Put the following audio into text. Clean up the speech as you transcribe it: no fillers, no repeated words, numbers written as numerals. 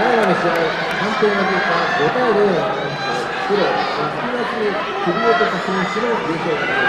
前の試合、判定の結果5対0の黒、先に首をとか選手の優勝です。